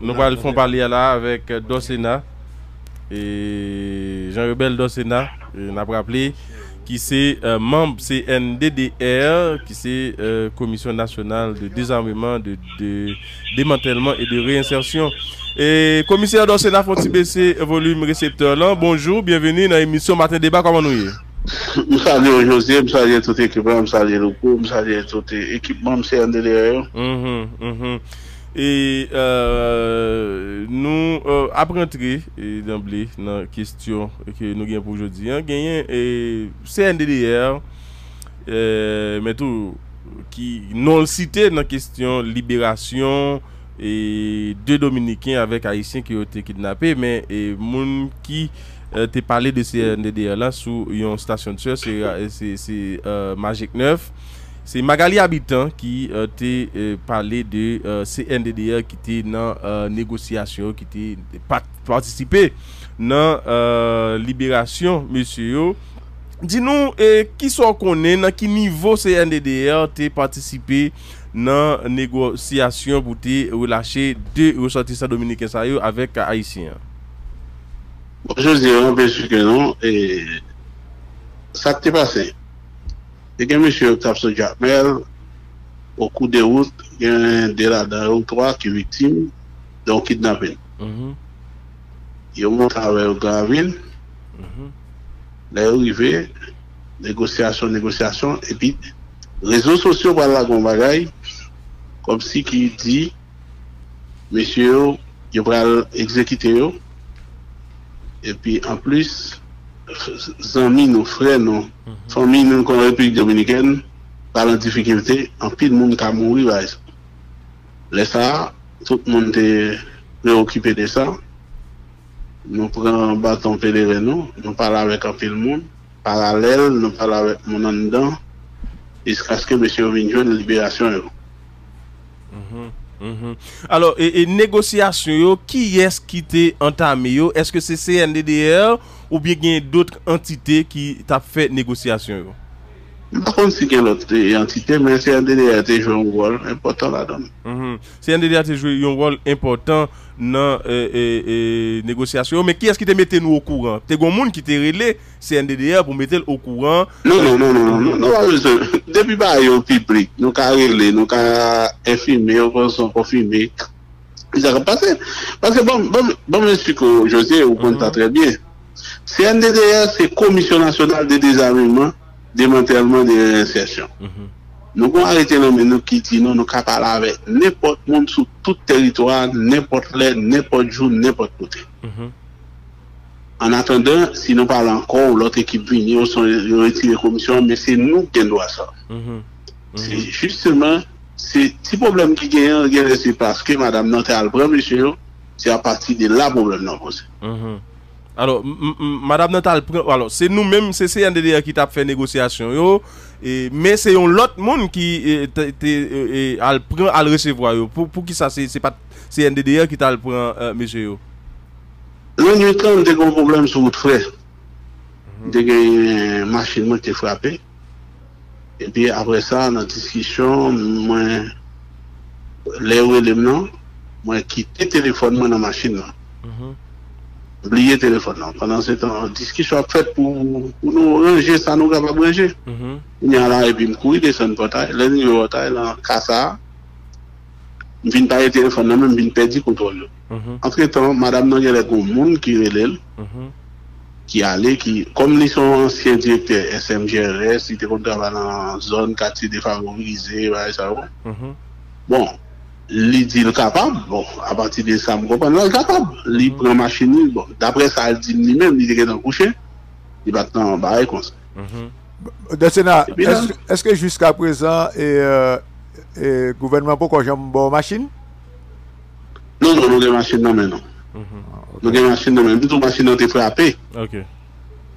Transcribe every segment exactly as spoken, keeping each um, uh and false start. Nous allons parler là avec Dossena et Jean-Rébel Dossena, on a rappelé, qui est euh, membre C N D D R, qui est euh, Commission nationale de désarmement, de, de démantèlement et de réinsertion. Et commissaire Dossena, faut-il baisser volume récepteur là. Bonjour, bienvenue dans l'émission Matin Débat, comment nous y est? Je salue José, je salue toute l'équipe, je salue le groupe, je salue toute l'équipe membre C N D D R. Mm-hmm, mm-hmm. Et euh, nous, euh, après entrer d'emblée dans la question que nous avons pour aujourd'hui, nous avons C N D D R, euh, mais tout, qui non cité dans la question libération et deux Dominicains avec Haïtiens qui ont été kidnappés, mais les gens qui euh, ont parlé de C N D D R là sous une station de soeur, c'est euh, Magic neuf. C'est Magali Habitant qui a euh, parlé de euh, C N D D R qui était dans euh, négociation, qui était part, participé dans euh, libération, monsieur. Dis-nous, eh, qui sont connus, dans quel niveau C N D D R a participé dans la négociation pour relâcher deux ressortissants dominicains avec Haïtiens? Je dirais, bien sûr que non, et ça t'est passé. Il y a un monsieur Octave Jappel, au cours de route, il y a un de la dans trois qui est victime d'un kidnapping. Il monte avec Graville, il est arrivé, négociation, négociation, et puis réseaux sociaux par la grande bagaille, comme si qui dit, monsieur, il va l'exécuter, et puis en plus, amis, nos frères, nos familles, nous, en République Dominicaine, par la difficulté, en pile de monde qui a mouru. Laisse ça, tout le monde est préoccupé de ça. Nous prenons un bâton pèlerin, nous parlons avec un pile de monde, parallèle, nous parlons avec mon dedans, jusqu'à ce que monsieur vienne jouer la libération. Mm-hmm. Mm-hmm. Alors, et, et négociation, qui est-ce qui était entamé? Est-ce que c'est C N D D R ou bien il y a d'autres entités qui ont fait négociation? Par contre, si il y a d'autres entités, mais C N D D R a joué un rôle important là-dedans. C N D D R a joué un rôle important dans la négociation, mais qui est-ce qui te mettait nous au courant? Il y a des gens qui te relaient C N D D R pour mettre au courant. Non, non, non, non, non, non, depuis que nous sommes publics, nous avons relais, nous avons infirmé, nous sommes confirmés. Parce que, bon, bon, monsieur José, vous comptez très bien. C N D D R, c'est Commission nationale de désarmement, démantèlement de réinsertion. Mm-hmm. Nous avons arrêté l'homme et nous quittons, nous avons parlé avec n'importe qui sur tout territoire, n'importe l'heure, n'importe jour, n'importe côté. Mm-hmm. En attendant, si nous parlons encore, l'autre équipe vient, nous sommes retirés de commission, mais c'est nous qui avons ça. Mm-hmm. Mm-hmm. C'est justement, c'est ce problème qui gagne, c'est parce que Madame Nantel prend monsieur, c'est à partir de là le problème nous posé. Mm-hmm. Alors, Madame Natal, alors c'est nous-mêmes, c'est C N D D R qui t'a fait négociation, yo, et, mais c'est l'autre monde qui a pris à le recevoir. Yo. Pour, pour qui ça, c'est pas C N D D R qui t'a le pris, euh, monsieur? L'un du temps, il y a un problème sur votre frère. Il y a une machine qui est frappée. Et puis après ça, dans la discussion, moi, les éléments, moi, quitté le téléphone dans la machine. Mm-hmm. Oublier le téléphone. Non. Pendant ce temps, discussion faite pour, pour nous ranger, ça nous capable ranger. Mm-hmm. Il y a là, et puis me courir, descendre le portail, là, il y a un portail, là, Kassa, je viens pas le téléphone, même je viens perdre le contrôle. Mm-hmm. Entre temps, madame, il y a des gens qui relèvent, qui allaient, qui, comme ils sont anciens directeurs S M G R S, ils travaillent dans la zone quartier défavorisée, voilà, ça va. Mm-hmm. Bon. Il dit le capable, bon, à partir de ça, je comprends, le capable. Il prend machine, bon, d'après ça, il dit lui-même, il dit qu'il est dans le coucher, il va être en barre comme ça. Dossena, est-ce que jusqu'à présent, le gouvernement, pourquoi j'ai une bonne machine? Non, non, nous avons une machine, non, mais non. Nous avons une machine, non, mais nous avons une machine, nous avons frappé. Ok.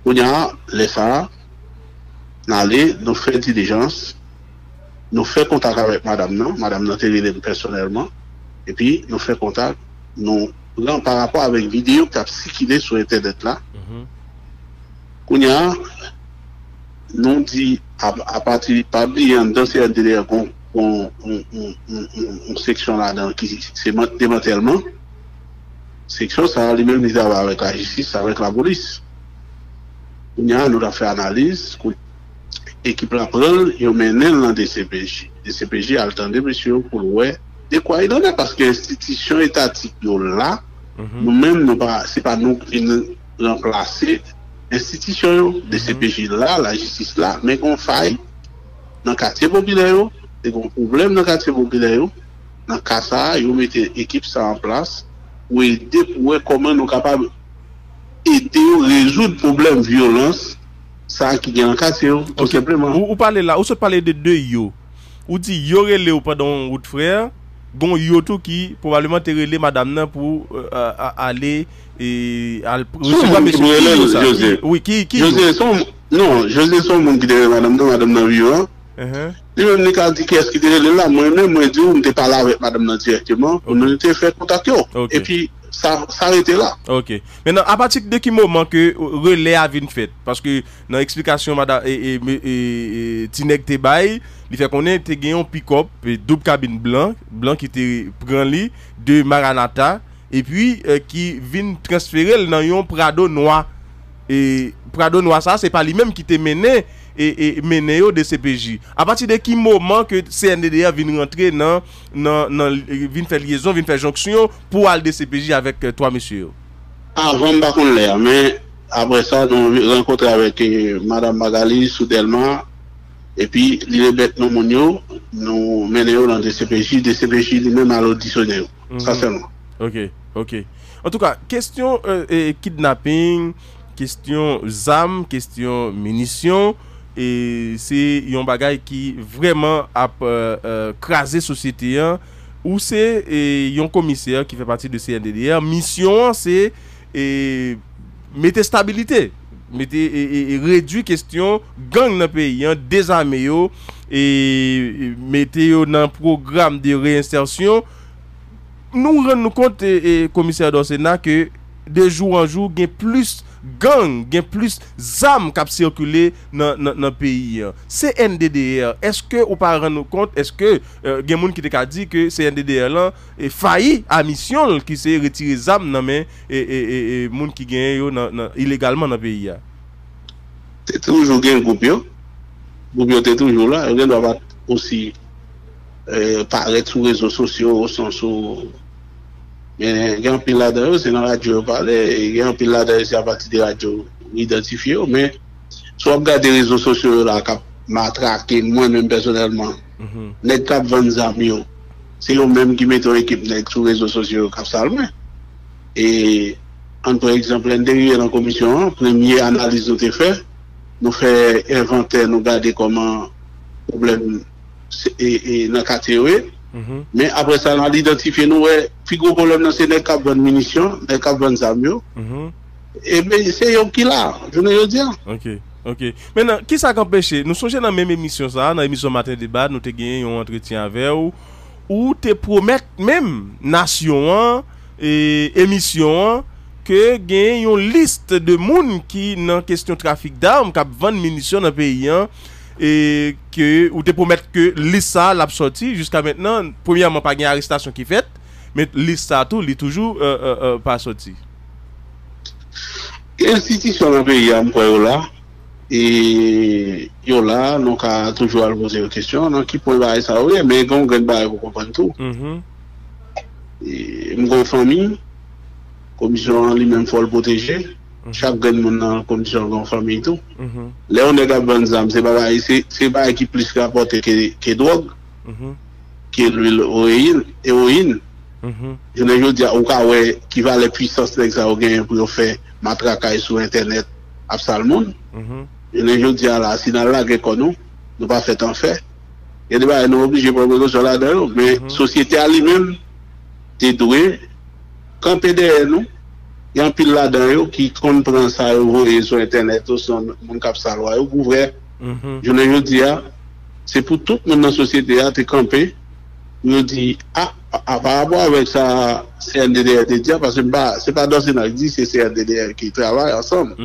On a laissé ça, nous allons, nous faisons diligence. Nous faisons contact avec madame, non, madame Nantelé personnellement, et puis nous faisons contact, nous, là, par rapport avec vidéo qui a circulé sur Internet là, qu'on a, nous dit, à, à partir, pas bien, dans ces D D R, qu'on, on, on, on, on, on, on, section là-dedans, qui, c'est démantèlement, section, ça a les mêmes désaccords avec la justice, avec la police. On y a nous a fait analyse, équipe la preuve, et on mène dans D C P J. D C P J a le temps de monsieur pour le de quoi il en est, parce que l'institution étatique là, nous-mêmes, nous c'est pas nous qui nous remplacer l'institution D C P J là, la justice là, mais qu'on faille dans le quartier populaire, c'est un problème dans le quartier populaire. Dans le cas ça, ils mettent l'équipe ça en place pour aider pour comment nous capables aider résoudre problème violence ça qui vient en quartier tout simplement. Ou parlez là, ou se parlez de deux yo. Ou dit yo relé ou pardon ou frère, gon yo tout qui probablement te relé madame nan pour aller et à recevoir monsieur. Oui, qui qui José son non, José son mon qui derrière madame nan madame nan violent. Lui-même, il a dit qu'est-ce qui était là. Moi-même, moi, je n'étais pas là avec madame directement. On était fait contact. Et puis, ça arrêtait là. Ok. Maintenant, à partir de quel moment que relais a vu une fête? Parce que dans l'explication, madame Tinek Tebaye, il fait qu'on ait gagné un pick-up, double cabine blanc, blanc qui était prend lit de Maranatha, et puis qui vient transférer dans un Prado noir. Et Prado noir, ça, c'est pas lui-même qui était mené. Et, et mener au D C P J. À partir de quel moment que C N D D R vient rentrer dans, dans, dans vient faire liaison, vient faire jonction pour aller D C P J avec euh, toi, monsieur? Avant, ah, je ne sais pas, mais après ça, nous rencontrons avec euh, Mme Magali soudainement, et puis, Lilibet Nomonio, nous menons dans D C P J, D C P J lui-même à l'auditionner. Mm-hmm. Ça, c'est moi. Ok, ok. En tout cas, question euh, euh, kidnapping, question Z A M, question munitions. Et c'est un bagage qui vraiment a euh, crasé société hein, ou c'est un commissaire qui fait partie de C N D D R. Mission c'est mettre stabilité, mettre et, et, et réduire question gang dans le pays, hein, désarmer yo et mettre yo dans programme de réinsertion. Nous rendons compte et, et commissaire Dossena que de jour en jour il y a plus gang, il y a plus d'armes qui circulent dans le pays. C N D D R, est-ce que vous rendez compte, est-ce que euh, il y a des gens qui ont dit que C N D D R est failli à mission qui s'est retiré des armes dans les gens qui gagnent illégalement dans le pays? C'est toujours un groupe. Le groupe est toujours là. Il doit aussi euh, paraître sur les réseaux sociaux au sens où. Il y a un pilote d'ailleurs, c'est dans la radio parler, il y a un pilote d'ailleurs, c'est à partir de la radio identifiée, mais soit on regarde les réseaux sociaux là, qui m'attraquent, moi-même personnellement, les cap vingt amis, c'est eux-mêmes qui mettent en équipe sur les réseaux sociaux, comme ça, et par exemple, un dernier dans la commission, première analyse nous a fait, nous fait inventaire, nous regarder comment le problème est dans la catégorie. Mm-hmm. Mais après ça, on a identifié nous, puis le problème, c'est les quatre-vingts munitions, les quatre-vingts avions. Et bien, c'est eux qui là, je ne veux dire. Ok, ok. Maintenant, qui ça qu'empêche? Nous sommes dans la même émission, ça, dans l'émission Matin Débat, nous avons gagné un entretien avec vous, où te promettre même, nation, et émission, que gagné une liste de monde qui, dans question trafic d'armes, qui vendent munitions dans le pays. Et que ou te promettre que l'I S A l'a sorti jusqu'à maintenant, premièrement pas une arrestation qui fait, mais l'I S A tout il toujours euh, euh, euh, pas sorti. L'institution dans le pays là et yo là donc a toujours à poser des questions non qui peut pas ça oui mais gon gon ba vous comprendre tout. Mhm. Et mon famille commission lui-même faut le protéger. Chaque gagne mon en condition de famille tout. Là on est dans bonnes âmes, c'est pas c'est c'est pas qui plus rapporté que que drogue. Mhm. Que l'huile héroïne, héroïne. Mhm. Je ne veux dire au cas où qui va les puissances hexagone pour faire matraquage sur internet absolument. Mhm. Je ne veux dire là si dans la guerre qu'on nous ne pas fait en faire. Il y a des nous obligé pour nous sur la dedans mais société à lui-même t'es doué camper derrière nous. Il y a un pile là-dedans qui comprend ça sur Internet, sur mon cap salwa. Je ne veux dire, c'est pour tout le monde dans la société à te camper. Je dis, ah, par rapport avec ça, C N D D R te dit, parce que ce n'est pas Dossena qui dit, c'est C N D D R qui travaille ensemble.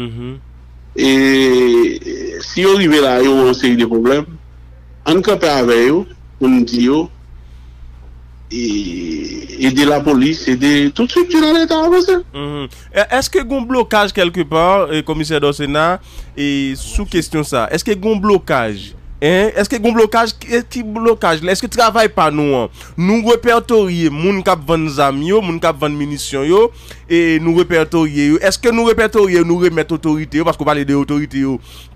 Et si on arrive là, on a une série de problèmes. On campe avec eux, on dit, et, et de la police et de toute structure dans l'État. Mm-hmm. Est-ce que y a un blocage quelque part, eh, commissaire Dossena, et sous question ça, est-ce qu'il y a un blocage? Hein? Est-ce que y a un blocage? Est-ce blocage? Est-ce que travail par nous? Nous répertorions les gens qui vendent des amis, les gens qui vendent des munitions, et nous répertorions. Est-ce que nous répertorions, nous remettons autorité, parce qu'on parle des autorités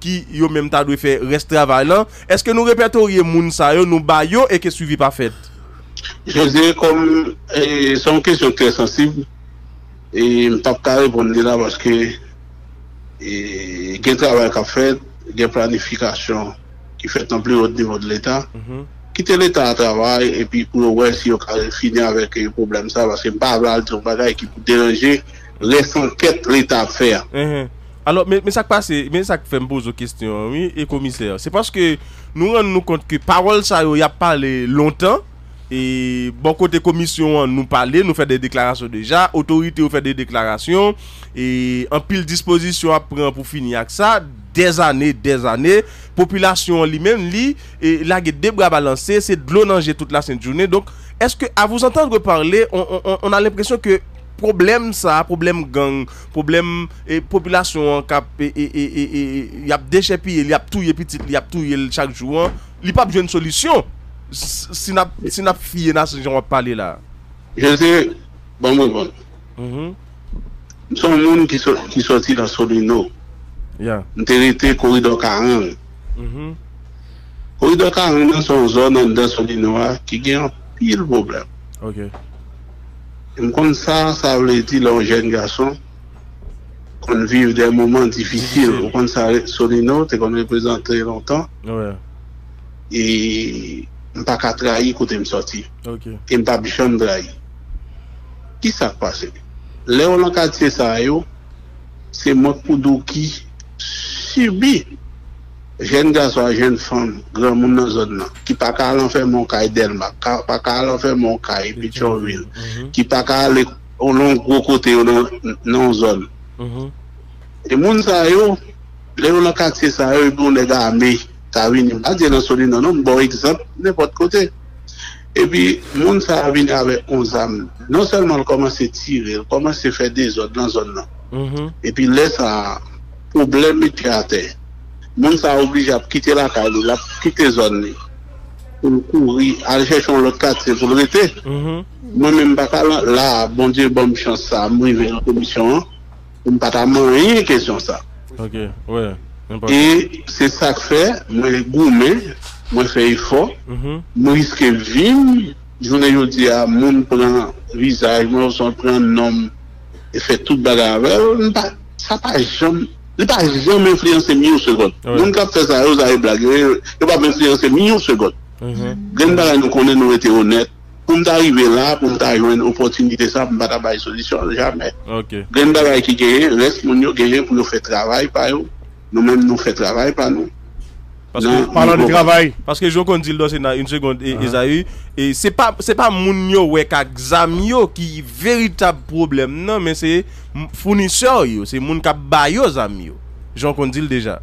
qui, yo même temps, doivent faire reste travail. Est-ce que nous répertorions les gens, nous baillons et que suivi pas fait? Je dis comme eh, c'est une question très sensible et je ne peux pas répondre là parce que il y a un travail qui est fait, il y a une planification qui est faite en plus haut niveau de l'État. Mm-hmm. Quitter l'État à travail et puis pour voir si on finit avec le problème ça parce que pas là de bagaille qui peut déranger les enquêtes l'État faire. Mm-hmm. Alors, mais, mais ça qui passe, mais ça fait me poser une question, oui, et commissaire. C'est parce que nous rendons compte que parole ça il y a parlé longtemps. Et bon côté commission nous parler, nous fait des déclarations déjà, autorité nous fait des déclarations et en pile disposition à prendre pour finir avec ça, des années, des années, population lui-même lui et là il y a des bras balancés, c'est de l'eau dans toute la sainte journée. Donc est-ce que à vous entendre parler, on, on, on a l'impression que problème ça, problème gang, problème et population cap et il y a déchets il y a tout il y a tout chaque jour, il n'y a pas besoin de solution. Si n'a si n'a fille n'a ce genre parler là. Je sais bon bon bon. Mhm. Nous sommes monde qui sont qui sorti dans Solino. Yeah. Nous territé Corridor Carré. Mhm. Corridor Carré dans son zone dans Solino qui gagne pile problème. OK. Et comme ça ça veut dire les jeunes garçons qu'on vit des moments difficiles, comme ça Solino t'es qu'on représenté longtemps. Ouais. Et pas qu'à trahir quand je me sorti. Okay. Et je pas besoin de trahir. Qui ça passe? Les Hollandais, c'est ça, c'est moi qui subit jeune garçon, jeune femme, grand monde dans la zone, qui pas qu'à aller faire mon caille d'Elma, pas qu'à aller faire mon caille Pichonville, qui pas qu'à aller au long gros côté dans la zone. Et mon ça, yo, les Hollandais, c'est ça, ils ont des gars armés. Ça vient pas dire dans Solino, non, bon exemple, n'importe côté. Et puis, le monde ça vient avec onze âmes. Non seulement commence à tirer, commence à faire des ordres dans la zone. Mm-hmm. Et puis, là, ça, problème est à terre. Le monde ça oblige à quitter la caille, à quitter la zone. Pour courir, aller chercher l'autre quartier pour l'été. Moi-même, là, bon Dieu, bonne chance, ça, moi, je vais en commission. Je ne peux pas m'envoyer une question, ça. Ok, ouais. Et c'est ça que fait, moi je gourmets, moi je fais effort, moi risque de vivre, je vous dis à mon prend visage, moi je prends nom et fait tout bagarre avec, ça n'a pas jamais, il n'a pas jamais influencé mille secondes. Mon cap fait ça, vous avez blagué, il n'a pas influencé mille secondes. Grand bagarre nous connaît, nous étions honnêtes, pour nous arriver là, pour nous arriver une opportunité, ça, pour ne pas avoir solution, jamais. Grand bagarre qui gagne, reste mon yo gagne pour faire travail par eux. Nous-mêmes, nous faisons travail, pas nous. Parce que, non, parlant nous de travail. Parce que je condis le dossier dans une seconde, et Esaü. Et ce n'est pas Mounio ou Examio qui est véritable problème, non, mais c'est fournisseur, c'est Moun qui a baillé aux amis. J'en condis déjà.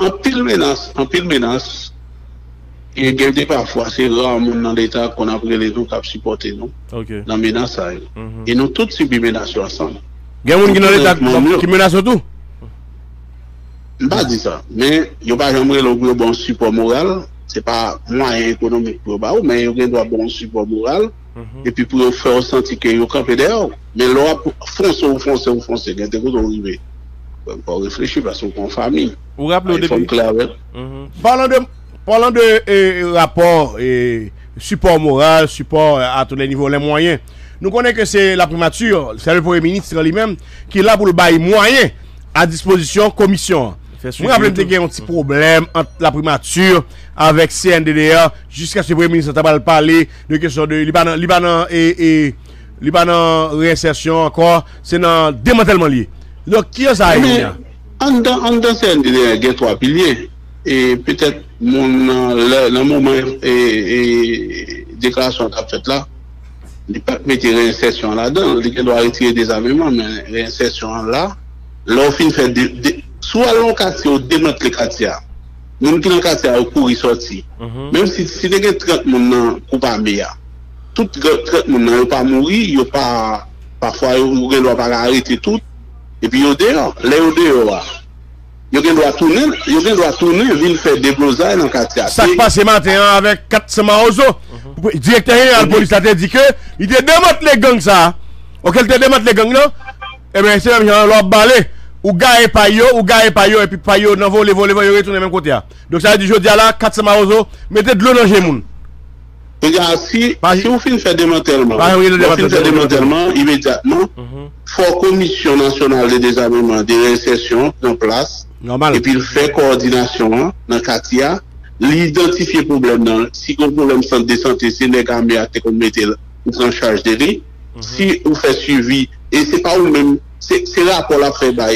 En pile menace, en pile menace, il y a des parfois, c'est rare, moun dans l'État qu'on a pris les gens qui ont supporté nous. Okay. Dans menace, mm-hmm. Et nous tous subissons menaces ensemble. Il y a des gens qui dans l'État qui menacent tout. Je ne pas dire ça, mais je ne pas jamais le bon support moral. Ce n'est pas moyen économique pour vous, mais vous avez un bon support moral. Et puis pour vous faire sentir que vous campez dehors. Mais là, foncez, vous foncez, vous foncez. Vous avez vous arrivez. Vous ne pouvez pas réfléchir parce que vous êtes en famille. Vous rappelez au début. Parlant de rapport et support moral, support à tous les niveaux, les moyens, nous connaissons que c'est la primature, c'est le Premier ministre lui-même qui est là pour le bail moyen à disposition commission. Vous rappelez qu'il y a un petit problème entre la primature avec C N D D R jusqu'à ce que le Premier ministre a parlé de question de Libanon, Libanon et, et Libanon réinsertion encore, c'est dans le démantèlement lié. Donc, qui est ça? Mais, en dans C N D D R, il y a trois piliers. Et peut-être le moment et déclaration qu'on a faite là, il n'y a pas de mettre réinsertion là-dedans. Il doit retirer des avirements, mais réinsertion là, l'offre fait des. Soit l'on casse ou démontre le quartier, nous qui dans le quartier au cours sorti. Même si si des trente personnes coupent à tout le monde n'a pas mouru, pas, parfois ils n'ont pas arrêté tout, et puis ils dehors, les dehors. Ils doivent tourner, ils doivent tourner, ils faire des blosailles dans le quartier. Ça se passe ce matin avec quatre cents marozo. Le directeur général de la police a dit que il te démonte les gangs ça. Auquel te démonte les gangs là? Eh bien, c'est même genre leur balai. Ou gagne payo, ou gagne payo, et puis payo, non, volé, volé, volé, retourne même côté. Donc ça veut dire, je dis à la quatre cents marozo, mettez de l'eau dans les gens. Regarde, si vous faites un démantèlement, immédiatement, il faut la Commission nationale de désarmement, de réinsertion en place. Normal. Et puis, il fait coordination dans quartier, l'identifier le problème. Si le problème de santé, c'est les gamins qui mettent en charge des riz. Si vous faites suivi, et c'est pas vous-même, c'est là pour la faire par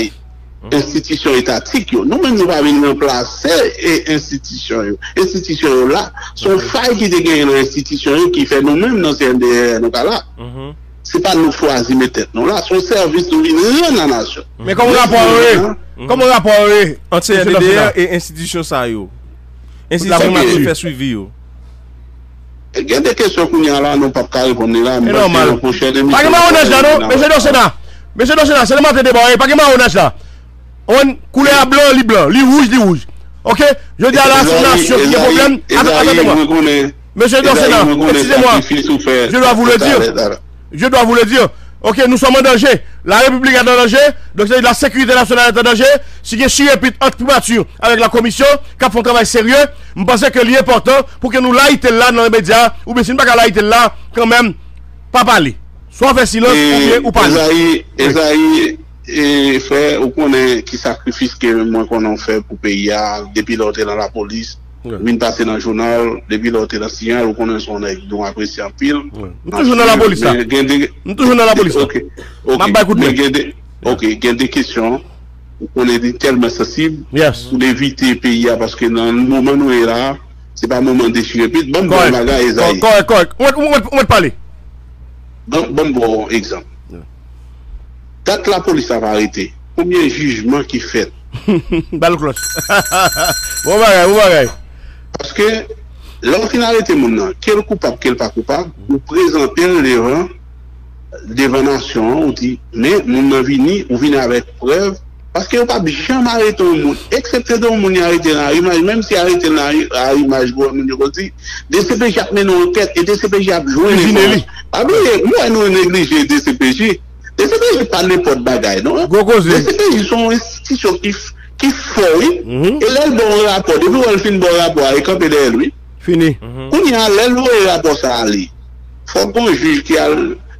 institution étatique. Nous-mêmes, nous pas venir en place et institution. Institution là, son faille qui dégage dans l'institution qui fait nous-mêmes dans C N D D R, nous pas là. C'est pas nous choisir mais tête. Non là, son service nous vient dans la nation. Mais comment rapport Comment rapport entre C N D D R et institution ça yo? Institution qui fait suivi yo. Il y a des questions qu'on a là, non pas qu'à répondre là, mais normal. Pas que ma honnête là, non, monsieur Dossena. Monsieur Dossena, c'est le matin débat, pas que ma honnête là. On couleur blanc, li blanc, li rouge, li rouge. Ok? Je dis à la nation qui a problème. Attendez-moi. Monsieur Dossena, excusez-moi. Je dois vous le dire. Je dois vous le dire. Ok, nous sommes en danger. La République est en danger. Donc c'est la sécurité nationale est en danger. Si je suis entre primature avec la commission, qui font un travail sérieux, je pense que l'important pour que nous l'aïtons là dans les médias, ou bien si nous ne pouvons pas l'aïtons là, quand même, pas parler. Soit faire silence ou parler. Esaïe, et frère, vous connaissez qui sacrifice que moi qu'on en fait pour payer, depuis l'autre dans la police. Mine passé dans le journal, depuis l'autre dans le signal, on connaît son aide, donc apprécié en pile. Nous toujours dans la police. Nous toujours dans la police. Ok. Ok. Il y a des questions, on est tellement sensibles, pour éviter le pays, parce que dans le moment où il est là, c'est pas un moment déchiré. Bon, bon, correct, correct. On va parler. Bon, bon, exemple. Quand la police a arrêté, combien de jugements qui fait? Balle cloche. Bon, bah, bah, parce que, l'on finalité, maintenant, quel coupable, quel pas coupable, nous présentons devant, devant nation, on dit, mais, nous n'en venons, on vient avec preuve, parce que, on pas jamais arrêter le monde, excepté de on arrêter la image, même si arrêter la image, on dit, D C P J a mené en tête, et D C P J a joué les ah oui, moi, nous négligeons D C P J. D C P J pas n'importe bagaille, non? D C P J sont institutions qui, qui font, oui. Et là, le bon rapport, depuis qu'on fait un bon rapport avec un P D L, oui. Fini. On y a le rapport, ça allait. Faut qu'on juge qui a,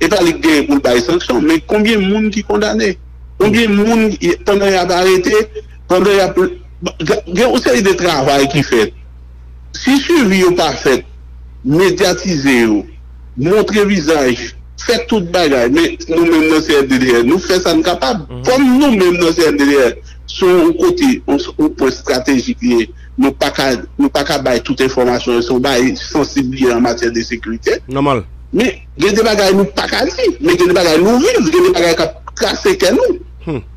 et pas les gains pour le bail sanction, mais combien de monde qui condamné? Combien de monde, pendant qu'il a arrêté, pendant qu'il a, il y a aussi des travail qui fait. Si suivi ou pas fait, médiatiser ou, montrer visage, fait toute bagaille, mais nous-mêmes dans C N D D R, nous faisons ça incapable. Mm -hmm. Comme nous-mêmes dans C N D D R, sur un côté, un point stratégique, nous ne pouvons pas bailler toute information, nous ne sensibiliser en matière de sécurité. Normal. Mais il y a des bagailles nous ne pouvons pas dire, mais il y a des bagailles nous vivons, il y a des bagailles qui cassent que nous.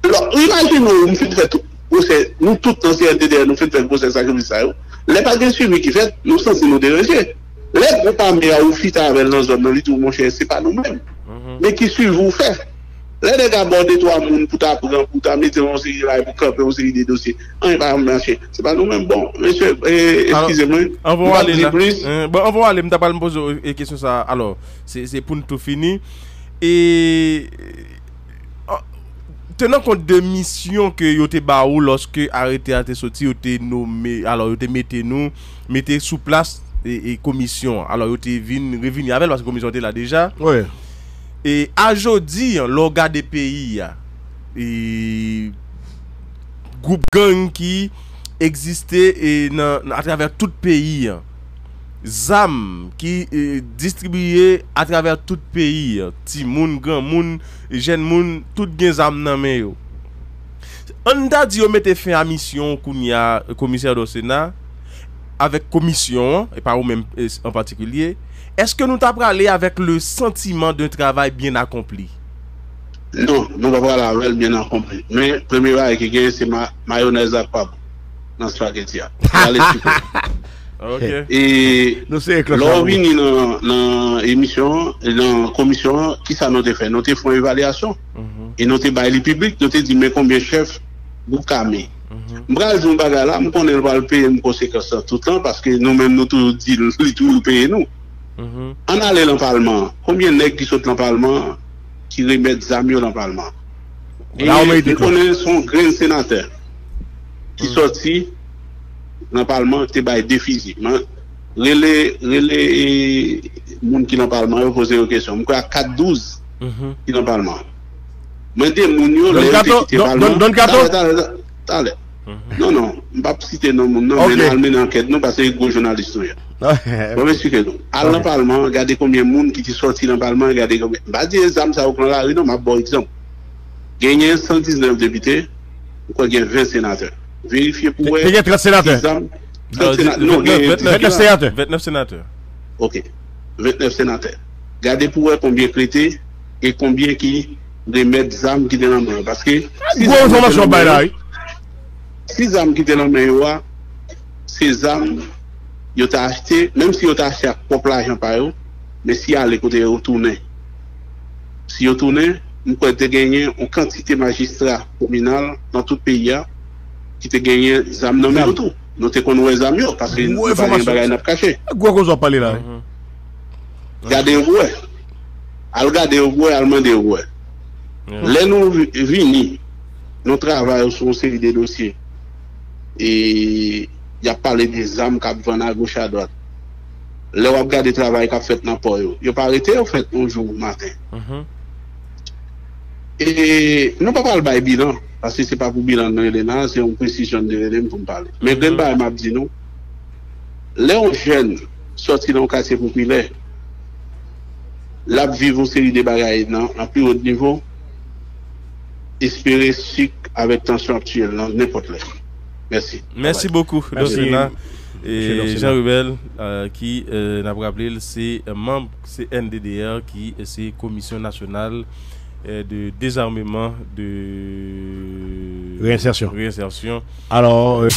Alors, imaginez-nous, nous faisons tout procès, nous tous dans C N D D R, nous faisons tout procès sacrifice. Les bagailles suivies qui fait, nous sommes nous déranger. Les groupes qui ont fait avec nos hommes, mon cher, ce n'est pas nous-mêmes. Mais qui suivent vous faire? Les gars bordés, toi, pour t'apprendre, pour t'amener, on s'est dit là, pour camper, on s'est dit des dossiers. On n'est pas marché. Ce n'est pas nous-mêmes. Bon, monsieur, excusez-moi. On va aller là. Bon, on va aller. Je ne vais pas me poser une question. Alors, c'est pour tout finir. Et tenant compte de mission que vous avez baou lorsque arrêté à te sortir, vous avez nommé, alors vous avez mettez nous, mettez sous place. Et, et commission, alors vous êtes revenu avec parce que la commission était là déjà. Oui. Et aujourd'hui, l'organe des pays, et groupe gang qui existait à travers tout le pays, Z A M qui est distribué à travers tout le pays, Timoun, Grand Moun, Jeune Moun, tout gen Z A M nan men yo. On a dit qu'on mettait fin à la mission Kounia, commissaire Dossena. Avec commission, et pas vous-même en particulier, est-ce que nous t'avons allé avec le sentiment d'un travail bien accompli? Non, nous n'avons pas l'air bien accompli. Mais le premier travail qui est, c'est ma mayonnaise à pâte dans ce paquet-là. Okay. Et lors de l'émission, dans la commission, qui ça nous fait? Nous faisons une évaluation. Mm-hmm. Et nous avons fait le public, nous avons dit mais combien de chefs vous avez? Bref, nous avons payé une conséquence tout le temps parce que nous-mêmes nous avons toujours payé nous. En allant dans le Parlement, combien de nègres qui sont dans le Parlement qui remettent des amis dans le Parlement? Et nous connaissons son grand sénateur qui sortit dans le Parlement, qui est déficit. Les gens qui sont dans le Parlement, ils posent des questions. Il y a quatre douze qui sont dans le Parlement. Donne quatorze. Non, non, je ne vais pas citer nos noms, mais je vais enquêter parce que c'est un gros journaliste. Je vais expliquer. Allez dans le Parlement, regardez combien de gens qui sont sortis dans le Parlement, regardez combien. Je vais dire les âmes, ça va prendre la rue, non, mais bon exemple. Gagner cent dix-neuf députés, ou gagner vingt sénateurs. Vérifiez pour eux. Gagner trente sénateurs. Non, vingt-neuf sénateurs. vingt-neuf sénateurs. Ok. vingt-neuf sénateurs. Gardez pour eux combien clété et combien qui remettent des âmes qui étaient dans le main. Parce que. Ces âmes qui étaient dans le main, ces âmes, ils ont acheté, même si ils ont acheté à propre l'argent par eux, mais si à l'écouter, ils ont tourné. Si ils ont tourné, nous avons gagné en quantité de magistrats communaux dans tout le pays qui ont gagné des âmes nommées autour. Nous avons connu les âmes parce que nous avons des bagages cachés. Vous parlez là. Regardez où est. Regardez où est, demandez où est. Les nous venons, nous travaillons sur une série de dossiers. Et il y a parlé des âmes qui vont à gauche à droite. Les gens qui ont le travail qui a fait dans le port. Ils n'ont pas arrêté en fait un jour matin. Et nous ne parlons pas de bilan, parce que ce n'est pas pour bilan de l'E L E N A, c'est une précision de l'E L E N A pour me parler. Mais je m'a dit non. Les jeunes sortis dans le quartier populaire, là, vivent une série de bagailles à plus haut niveau, espérer sucre avec tension actuelle, n'importe là. Merci. Merci beaucoup, Dossena. Et Jean-Rébel, euh, qui euh, n'a pas rappelé, c'est un membre C N D D R, qui est Commission nationale de désarmement, de réinsertion. réinsertion. Alors. Euh...